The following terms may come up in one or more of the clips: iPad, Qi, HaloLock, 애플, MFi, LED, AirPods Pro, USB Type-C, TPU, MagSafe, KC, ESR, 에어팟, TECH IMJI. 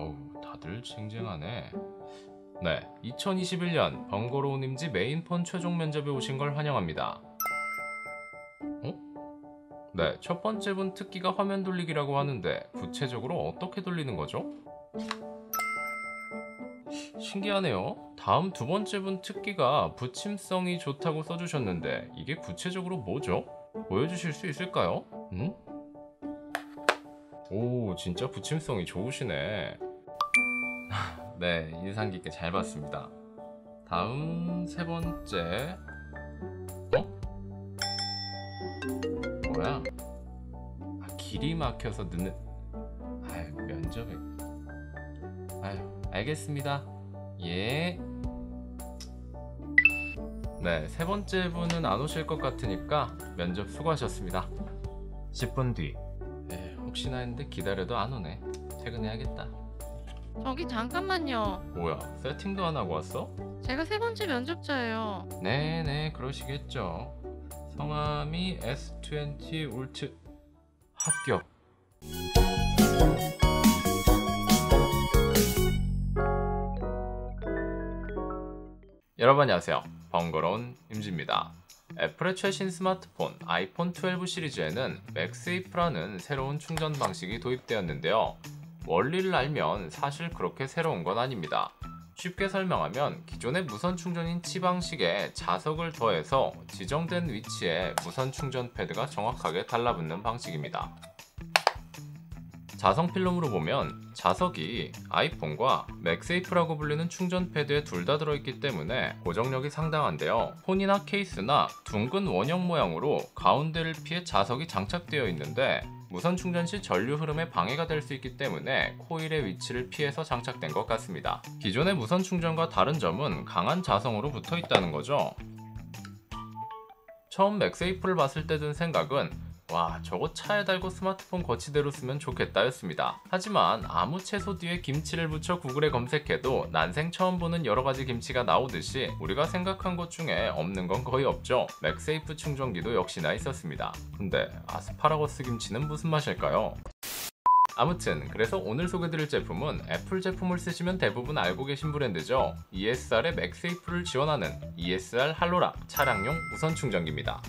어우, 다들 쟁쟁하네. 네, 2021년 번거로운 임지 메인폰 최종 면접에 오신 걸 환영합니다. 어? 네, 첫 번째 분 특기가 화면 돌리기라고 하는데 구체적으로 어떻게 돌리는 거죠? 신기하네요. 다음 두 번째 분 특기가 붙임성이 좋다고 써주셨는데 이게 구체적으로 뭐죠? 보여주실 수 있을까요? 응? 오, 진짜 붙임성이 좋으시네. 네, 인상 깊게 잘 봤습니다. 다음 세 번째. 어? 뭐야? 아, 길이 막혀서 늦는... 아유, 면접에... 아유, 알겠습니다. 예. 네, 세 번째 분은 안 오실 것 같으니까 면접 수고하셨습니다. 10분 뒤. 네, 혹시나 했는데 기다려도 안 오네. 퇴근해야겠다. 저기 잠깐만요. 뭐야, 세팅도 안 하고 왔어? 제가 세 번째 면접자예요. 네네, 그러시겠죠. 성함이 S20 울트... 합격. 여러분 안녕하세요. 번거로운 임지입니다. 애플의 최신 스마트폰 아이폰 12 시리즈에는 맥세이프라는 새로운 충전 방식이 도입되었는데요. 원리를 알면 사실 그렇게 새로운 건 아닙니다. 쉽게 설명하면 기존의 무선 충전인 Qi 방식에 자석을 더해서 지정된 위치에 무선 충전 패드가 정확하게 달라붙는 방식입니다. 자석 필름으로 보면 자석이 아이폰과 맥세이프라고 불리는 충전 패드에 둘 다 들어있기 때문에 고정력이 상당한데요. 폰이나 케이스나 둥근 원형 모양으로 가운데를 피해 자석이 장착되어 있는데 무선 충전 시 전류 흐름에 방해가 될 수 있기 때문에 코일의 위치를 피해서 장착된 것 같습니다. 기존의 무선 충전과 다른 점은 강한 자성으로 붙어 있다는 거죠. 처음 맥세이프를 봤을 때 든 생각은 와, 저거 차에 달고 스마트폰 거치대로 쓰면 좋겠다 였습니다. 하지만 아무 채소 뒤에 김치를 붙여 구글에 검색해도 난생 처음 보는 여러가지 김치가 나오듯이 우리가 생각한 것 중에 없는 건 거의 없죠. 맥세이프 충전기도 역시나 있었습니다. 근데 아스파라거스 김치는 무슨 맛일까요? 아무튼 그래서 오늘 소개드릴 제품은 애플 제품을 쓰시면 대부분 알고 계신 브랜드죠. ESR의 맥세이프를 지원하는 ESR 할로락 차량용 무선 충전기입니다.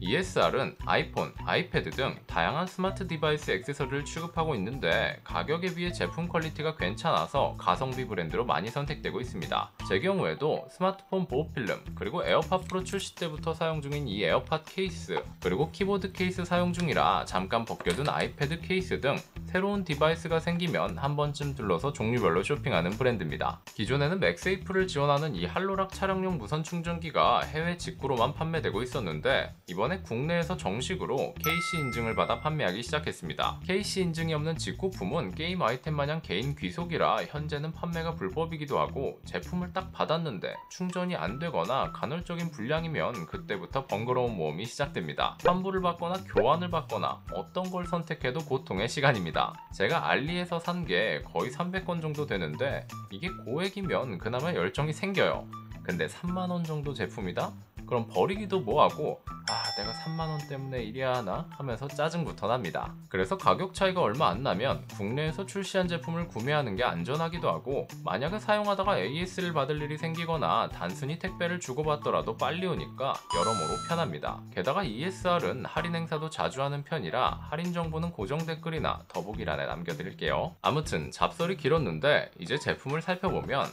ESR은 아이폰, 아이패드 등 다양한 스마트 디바이스 액세서리를 취급하고 있는데 가격에 비해 제품 퀄리티가 괜찮아서 가성비 브랜드로 많이 선택되고 있습니다. 제 경우에도 스마트폰 보호필름, 그리고 에어팟 프로 출시 때부터 사용 중인 이 에어팟 케이스, 그리고 키보드 케이스 사용 중이라 잠깐 벗겨둔 아이패드 케이스 등 새로운 디바이스가 생기면 한 번쯤 둘러서 종류별로 쇼핑하는 브랜드입니다. 기존에는 맥세이프를 지원하는 이 할로락 차량용 무선 충전기가 해외 직구로만 판매되고 있었는데 이번 국내에서 정식으로 KC 인증을 받아 판매하기 시작했습니다. KC 인증이 없는 직구 붐은 게임 아이템 마냥 개인 귀속이라 현재는 판매가 불법이기도 하고 제품을 딱 받았는데 충전이 안 되거나 간헐적인 불량이면 그때부터 번거로운 모험이 시작됩니다. 환불을 받거나 교환을 받거나 어떤 걸 선택해도 고통의 시간입니다. 제가 알리에서 산 게 거의 300건 정도 되는데 이게 고액이면 그나마 열정이 생겨요. 근데 3만원 정도 제품이다? 그럼 버리기도 뭐하고 아, 내가 3만원 때문에 이래야 하나? 하면서 짜증부터 납니다. 그래서 가격 차이가 얼마 안 나면 국내에서 출시한 제품을 구매하는 게 안전하기도 하고 만약에 사용하다가 AS를 받을 일이 생기거나 단순히 택배를 주고받더라도 빨리 오니까 여러모로 편합니다. 게다가 ESR은 할인 행사도 자주 하는 편이라 할인 정보는 고정 댓글이나 더보기란에 남겨드릴게요. 아무튼 잡설이 길었는데 이제 제품을 살펴보면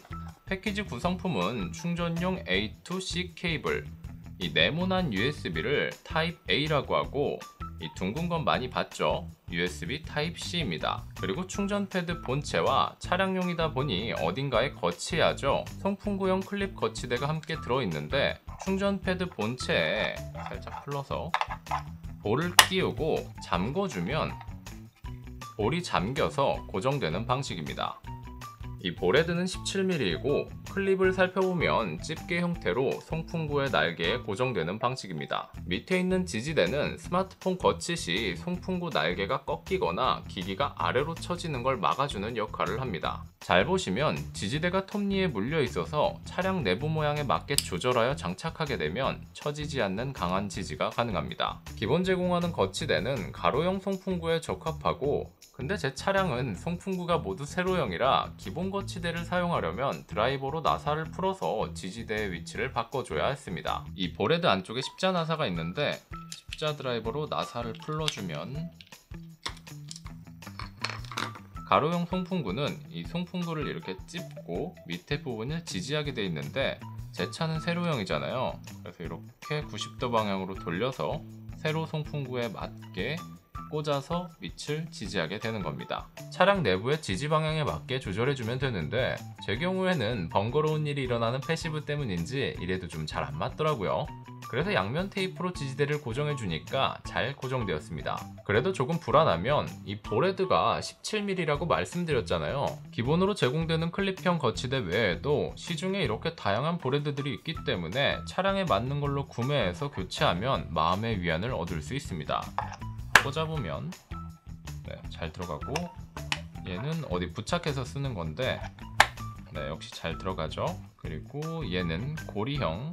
패키지 구성품은 충전용 A2C 케이블, 이 네모난 USB를 타입 A라고 하고 이 둥근 건 많이 봤죠? USB Type-C입니다. 그리고 충전 패드 본체와 차량용이다 보니 어딘가에 거치해야죠. 송풍구형 클립 거치대가 함께 들어있는데 충전 패드 본체에 살짝 풀러서 볼을 끼우고 잠궈주면 볼이 잠겨서 고정되는 방식입니다. 이 볼헤드는 17mm이고 클립을 살펴보면 집게 형태로 송풍구의 날개에 고정되는 방식입니다. 밑에 있는 지지대는 스마트폰 거치 시 송풍구 날개가 꺾이거나 기기가 아래로 처지는 걸 막아주는 역할을 합니다. 잘 보시면 지지대가 톱니에 물려 있어서 차량 내부 모양에 맞게 조절하여 장착하게 되면 처지지 않는 강한 지지가 가능합니다. 기본 제공하는 거치대는 가로형 송풍구에 적합하고, 근데 제 차량은 송풍구가 모두 세로형이라 기본 거치대를 사용하려면 드라이버로 나사를 풀어서 지지대의 위치를 바꿔줘야 했습니다. 이 볼헤드 안쪽에 십자 나사가 있는데 십자 드라이버로 나사를 풀어주면 가로형 송풍구는 이 송풍구를 이렇게 찝고 밑에 부분을 지지하게 돼 있는데 제 차는 세로형이잖아요. 그래서 이렇게 90도 방향으로 돌려서 세로 송풍구에 맞게 꽂아서 밑을 지지하게 되는 겁니다. 차량 내부의 지지 방향에 맞게 조절해주면 되는데 제 경우에는 번거로운 일이 일어나는 패시브 때문인지 이래도 좀 잘 안 맞더라고요. 그래서 양면 테이프로 지지대를 고정해주니까 잘 고정되었습니다. 그래도 조금 불안하면 이 볼헤드가 17mm라고 말씀드렸잖아요. 기본으로 제공되는 클립형 거치대 외에도 시중에 이렇게 다양한 볼헤드들이 있기 때문에 차량에 맞는 걸로 구매해서 교체하면 마음의 위안을 얻을 수 있습니다. 꽂아보면 네, 잘 들어가고 얘는 어디 부착해서 쓰는 건데 네, 역시 잘 들어가죠. 그리고 얘는 고리형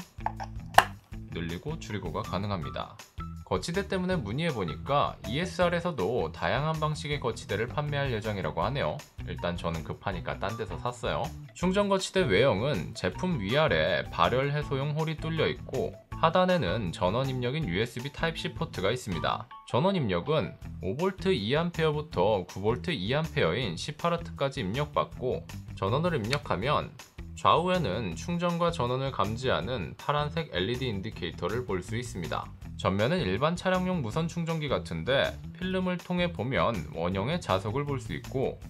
늘리고 줄이고가 가능합니다. 거치대 때문에 문의해보니까 ESR에서도 다양한 방식의 거치대를 판매할 예정이라고 하네요. 일단 저는 급하니까 딴 데서 샀어요. 충전 거치대 외형은 제품 위아래 발열 해소용 홀이 뚫려 있고 하단에는 전원 입력인 USB Type-C 포트가 있습니다. 전원 입력은 5V 2A부터 9V 2A인 18W까지 입력받고 전원을 입력하면 좌우에는 충전과 전원을 감지하는 파란색 LED 인디케이터를 볼 수 있습니다. 전면은 일반 차량용 무선 충전기 같은데 필름을 통해 보면 원형의 자석을 볼 수 있고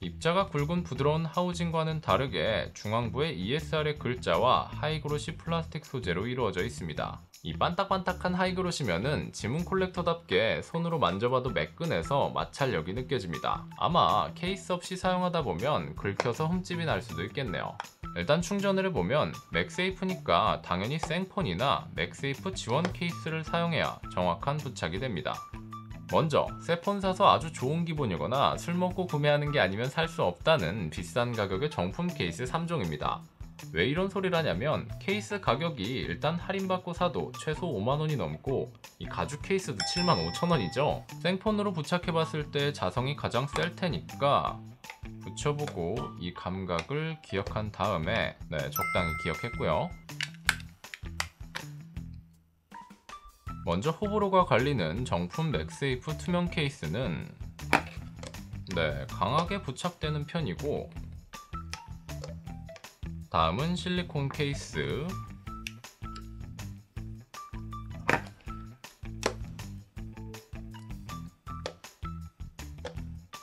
입자가 굵은 부드러운 하우징과는 다르게 중앙부에 ESR의 글자와 하이그로시 플라스틱 소재로 이루어져 있습니다. 이 반딱반딱한 하이그로시면은 지문 콜렉터답게 손으로 만져봐도 매끈해서 마찰력이 느껴집니다. 아마 케이스 없이 사용하다 보면 긁혀서 흠집이 날 수도 있겠네요. 일단 충전을 해보면 맥세이프니까 당연히 생폰이나 맥세이프 지원 케이스를 사용해야 정확한 부착이 됩니다. 먼저 새폰 사서 아주 좋은 기본이거나 술 먹고 구매하는 게 아니면 살 수 없다는 비싼 가격의 정품 케이스 3종입니다. 왜 이런 소리라냐면 케이스 가격이 일단 할인받고 사도 최소 5만원이 넘고 이 가죽 케이스도 75,000원이죠. 생폰으로 부착해봤을 때 자성이 가장 셀 테니까 붙여보고 이 감각을 기억한 다음에 네, 적당히 기억했고요. 먼저 호불호가 갈리는 정품 맥세이프 투명 케이스는 네, 강하게 부착되는 편이고 다음은 실리콘 케이스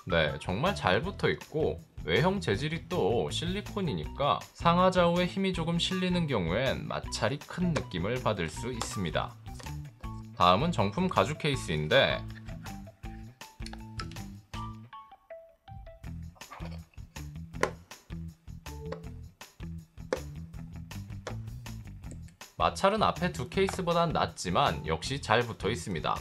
네, 정말 잘 붙어있고 외형 재질이 또 실리콘이니까 상하좌우에 힘이 조금 실리는 경우엔 마찰이 큰 느낌을 받을 수 있습니다. 다음은 정품 가죽 케이스인데 마찰은 앞에 두 케이스보단 낮지만 역시 잘 붙어 있습니다.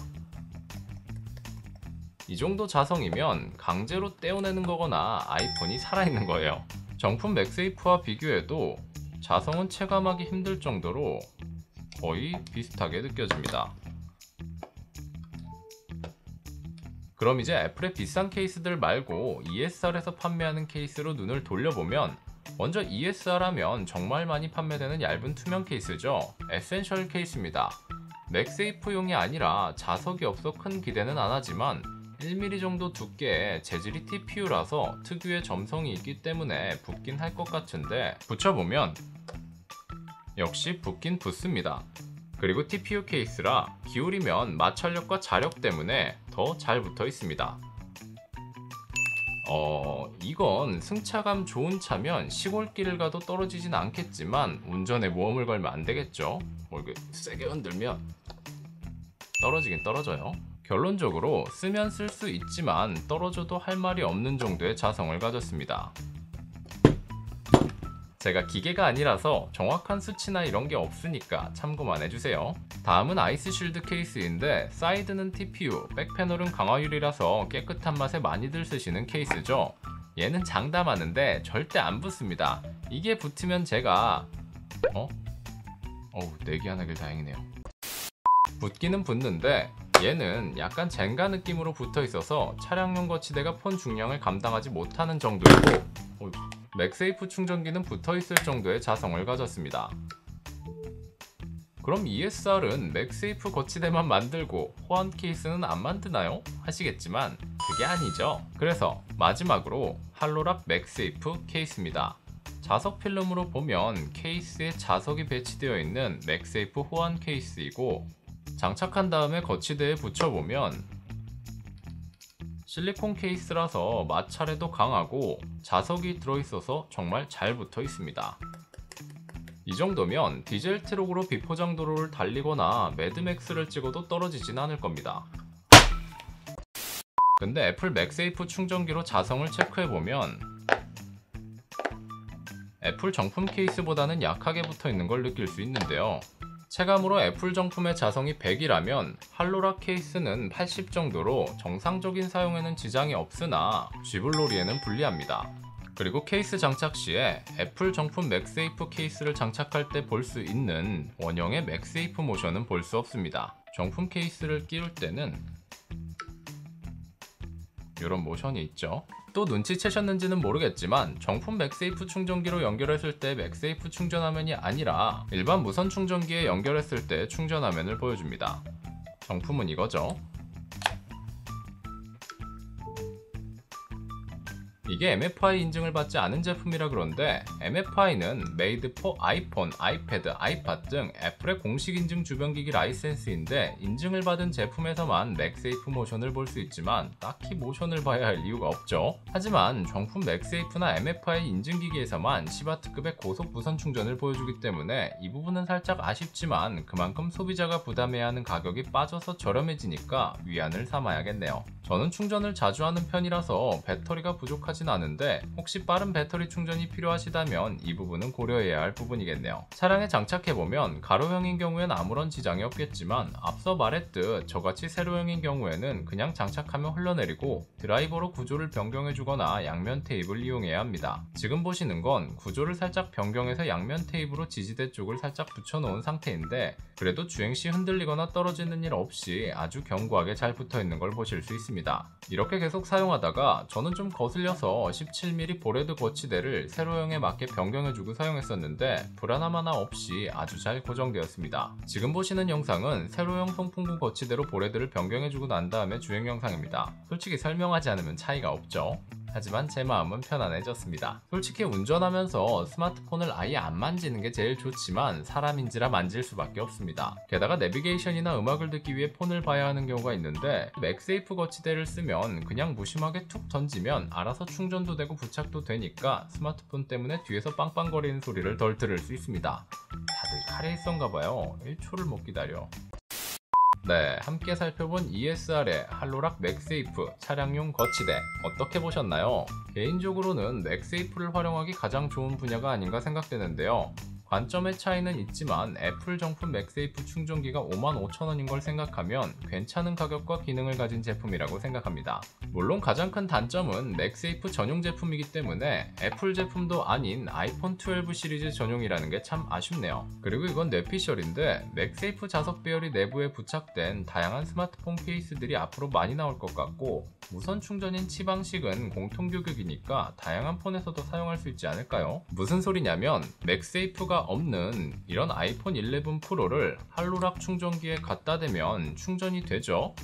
이 정도 자성이면 강제로 떼어내는 거거나 아이폰이 살아있는 거예요. 정품 맥세이프와 비교해도 자성은 체감하기 힘들 정도로 거의 비슷하게 느껴집니다. 그럼 이제 애플의 비싼 케이스들 말고 ESR에서 판매하는 케이스로 눈을 돌려보면 먼저 ESR 하면 정말 많이 판매되는 얇은 투명 케이스죠. 에센셜 케이스입니다. 맥세이프용이 아니라 자석이 없어 큰 기대는 안 하지만 1mm 정도 두께의 재질이 TPU라서 특유의 점성이 있기 때문에 붙긴 할 것 같은데 붙여보면 역시 붙긴 붙습니다. 그리고 TPU 케이스라 기울이면 마찰력과 자력 때문에 더 잘 붙어 있습니다. 이건 승차감 좋은 차면 시골길을 가도 떨어지진 않겠지만 운전에 모험을 걸면 안 되겠죠. 이렇게 세게 흔들면 떨어지긴 떨어져요. 결론적으로 쓰면 쓸 수 있지만 떨어져도 할 말이 없는 정도의 자성을 가졌습니다. 제가 기계가 아니라서 정확한 수치나 이런 게 없으니까 참고만 해주세요. 다음은 아이스쉴드 케이스인데 사이드는 TPU, 백패널은 강화유리라서 깨끗한 맛에 많이들 쓰시는 케이스죠. 얘는 장담하는데 절대 안 붙습니다. 이게 붙으면 제가 어우, 내기 안 하길 다행이네요. 붙기는 붙는데 얘는 약간 젠가 느낌으로 붙어 있어서 차량용 거치대가 폰 중량을 감당하지 못하는 정도이고 맥세이프 충전기는 붙어 있을 정도의 자성을 가졌습니다. 그럼 ESR은 맥세이프 거치대만 만들고 호환 케이스는 안 만드나요? 하시겠지만 그게 아니죠. 그래서 마지막으로 할로락 맥세이프 케이스입니다. 자석 필름으로 보면 케이스에 자석이 배치되어 있는 맥세이프 호환 케이스이고, 장착한 다음에 거치대에 붙여보면 실리콘 케이스라서 마찰에도 강하고 자석이 들어있어서 정말 잘 붙어 있습니다. 이 정도면 디젤 트럭으로 비포장 도로를 달리거나 매드맥스를 찍어도 떨어지진 않을 겁니다. 근데 애플 맥세이프 충전기로 자성을 체크해보면 애플 정품 케이스보다는 약하게 붙어 있는 걸 느낄 수 있는데요. 체감으로 애플 정품의 자성이 100이라면 할로락 케이스는 80 정도로 정상적인 사용에는 지장이 없으나 쥐불놀이에는 불리합니다. 그리고 케이스 장착 시에 애플 정품 맥세이프 케이스를 장착할 때 볼 수 있는 원형의 맥세이프 모션은 볼 수 없습니다. 정품 케이스를 끼울 때는 이런 모션이 있죠. 또 눈치채셨는지는 모르겠지만 정품 맥세이프 충전기로 연결했을 때 맥세이프 충전 화면이 아니라 일반 무선 충전기에 연결했을 때 충전 화면을 보여줍니다. 정품은 이거죠. 이게 MFi 인증을 받지 않은 제품이라 그런데 MFi는 Made for iPhone, iPad, iPad 등 애플의 공식 인증 주변기기 라이센스인데 인증을 받은 제품에서만 맥세이프 모션을 볼 수 있지만 딱히 모션을 봐야 할 이유가 없죠. 하지만 정품 맥세이프나 MFi 인증기기에서만 10W급의 고속 무선 충전을 보여주기 때문에 이 부분은 살짝 아쉽지만 그만큼 소비자가 부담해야 하는 가격이 빠져서 저렴해지니까 위안을 삼아야겠네요. 저는 충전을 자주 하는 편이라서 배터리가 부족하진 않은데 혹시 빠른 배터리 충전이 필요하시다면 이 부분은 고려해야 할 부분이겠네요. 차량에 장착해보면 가로형인 경우엔 아무런 지장이 없겠지만 앞서 말했듯 저같이 세로형인 경우에는 그냥 장착하면 흘러내리고 드라이버로 구조를 변경해주거나 양면 테이프를 이용해야 합니다. 지금 보시는 건 구조를 살짝 변경해서 양면 테이프로 지지대 쪽을 살짝 붙여놓은 상태인데 그래도 주행시 흔들리거나 떨어지는 일 없이 아주 견고하게 잘 붙어있는 걸 보실 수 있습니다. 이렇게 계속 사용하다가 저는 좀 거슬려서 17mm 보레드 거치대를 세로형에 맞게 변경해주고 사용했었는데 불안함 하나 없이 아주 잘 고정되었습니다. 지금 보시는 영상은 세로형 송풍구 거치대로 보레드를 변경해주고 난 다음에 주행 영상입니다. 솔직히 설명하지 않으면 차이가 없죠. 하지만 제 마음은 편안해졌습니다. 솔직히 운전하면서 스마트폰을 아예 안 만지는 게 제일 좋지만 사람인지라 만질 수밖에 없습니다. 게다가 내비게이션이나 음악을 듣기 위해 폰을 봐야 하는 경우가 있는데 맥세이프 거치대를 쓰면 그냥 무심하게 툭 던지면 알아서 충전도 되고 부착도 되니까 스마트폰 때문에 뒤에서 빵빵거리는 소리를 덜 들을 수 있습니다. 다들 카레이스인가 봐요. 1초를 못 기다려. 네, 함께 살펴본 ESR의 할로락 맥세이프 차량용 거치대 어떻게 보셨나요? 개인적으로는 맥세이프를 활용하기 가장 좋은 분야가 아닌가 생각되는데요. 관점의 차이는 있지만 애플 정품 맥세이프 충전기가 55,000원인 걸 생각하면 괜찮은 가격과 기능을 가진 제품이라고 생각합니다. 물론 가장 큰 단점은 맥세이프 전용 제품이기 때문에 애플 제품도 아닌 아이폰 12 시리즈 전용이라는 게 참 아쉽네요. 그리고 이건 뇌피셜인데 맥세이프 자석 배열이 내부에 부착된 다양한 스마트폰 케이스들이 앞으로 많이 나올 것 같고 무선 충전인 치 방식은 공통 규격이니까 다양한 폰에서도 사용할 수 있지 않을까요? 무슨 소리냐면 맥세이프가 없는 이런 아이폰 11 프로를 할로락 충전기에 갖다 대면 충전이 되죠?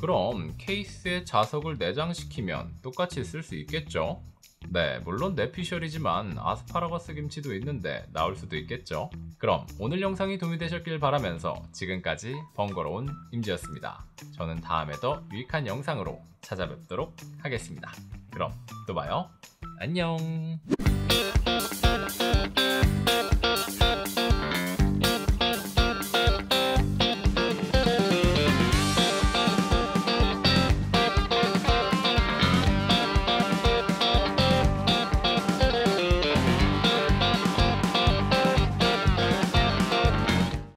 그럼 케이스에 자석을 내장시키면 똑같이 쓸 수 있겠죠? 네, 물론 뇌피셜이지만 아스파라거스 김치도 있는데 나올 수도 있겠죠? 그럼 오늘 영상이 도움이 되셨길 바라면서 지금까지 번거로운 임지였습니다. 저는 다음에 더 유익한 영상으로 찾아뵙도록 하겠습니다. 그럼 또 봐요. 안녕.